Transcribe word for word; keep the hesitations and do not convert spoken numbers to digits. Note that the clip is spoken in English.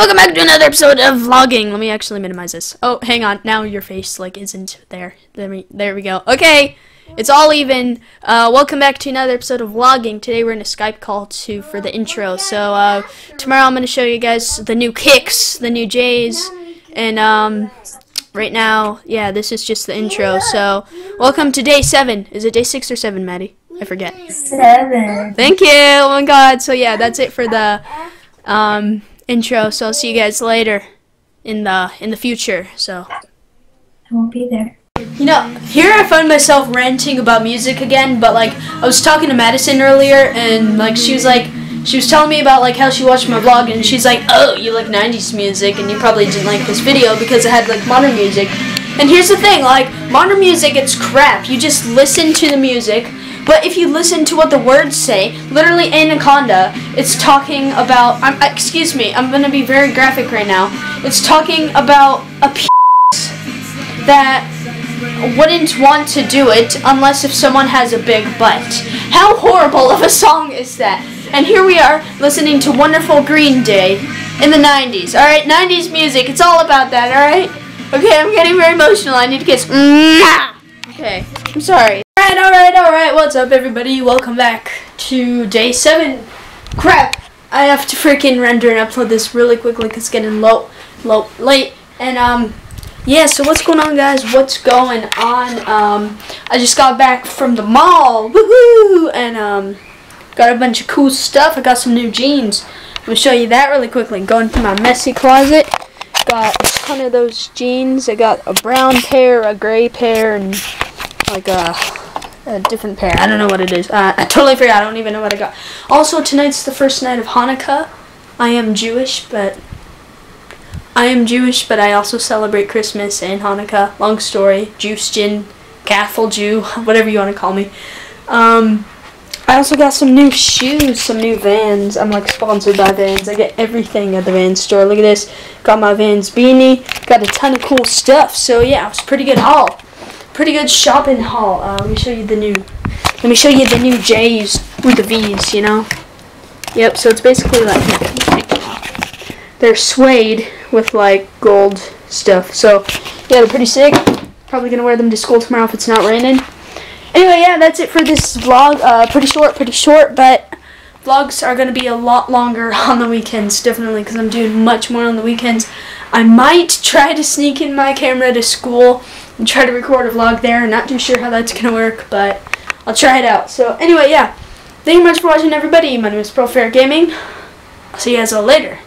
welcome back to another episode of vlogging. Let me actually minimize this. Oh, hang on. Now your face like isn't there. There we, there we go. Okay, it's all even. Uh, welcome back to another episode of vlogging. Today we're in a Skype call to for the intro. So uh, tomorrow I'm gonna show you guys the new kicks, the new J's, and um, right now, yeah, this is just the intro. So welcome to day seven. Is it day six or seven, Maddie? I forget. Seven. Thank you. Oh my God. So yeah, that's it for the um. intro, so I'll see you guys later in the in the future. So I won't be there. You know, here I find myself ranting about music again, but like I was talking to Madison earlier and like she was like she was telling me about like how she watched my vlog and she's like, oh, you like nineties music and you probably didn't like this video because it had like modern music. And here's the thing, like modern music, it's crap. You just listen to the music. But if you listen to what the words say, literally Anaconda, it's talking about, I'm, excuse me, I'm going to be very graphic right now. It's talking about a piece that wouldn't want to do it unless if someone has a big butt. How horrible of a song is that? And here we are listening to Wonderful Green Day in the nineties. Alright, nineties music, it's all about that, alright? Okay, I'm getting very emotional, I need to kiss. Okay, I'm sorry. Alright, alright, alright, what's up everybody? Welcome back to day seven. Crap! I have to freaking render and upload this really quickly because it's getting low, low, late. And, um, yeah, so what's going on, guys? What's going on? Um, I just got back from the mall. Woohoo! And, um, got a bunch of cool stuff. I got some new jeans. I'm gonna show you that really quickly. Going through my messy closet. Got a ton of those jeans. I got a brown pair, a gray pair, and like a. A different pair. I don't know what it is. Uh, I totally forgot. I don't even know what I got. Also, tonight's the first night of Hanukkah. I am Jewish, but I am Jewish, but I also celebrate Christmas and Hanukkah. Long story. Juice, gin, Cathol Jew, whatever you want to call me. Um, I also got some new shoes, some new Vans. I'm like sponsored by Vans. I get everything at the Vans store. Look at this. Got my Vans beanie. Got a ton of cool stuff. So yeah, it was pretty good haul. Pretty good shopping haul. Uh, let me show you the new. Let me show you the new J's with the V's. You know. Yep. So it's basically like they're suede with like gold stuff. So yeah, they're pretty sick. Probably gonna wear them to school tomorrow if it's not raining. Anyway, yeah, that's it for this vlog. Uh, pretty short, pretty short, but vlogs are gonna be a lot longer on the weekends, definitely, because I'm doing much more on the weekends. I might try to sneak in my camera to school. Try to record a vlog there. Not too sure how that's gonna work, but I'll try it out. So anyway, yeah, thank you much for watching, everybody. My name is PurpleFerretGaming. I'll see you guys all later.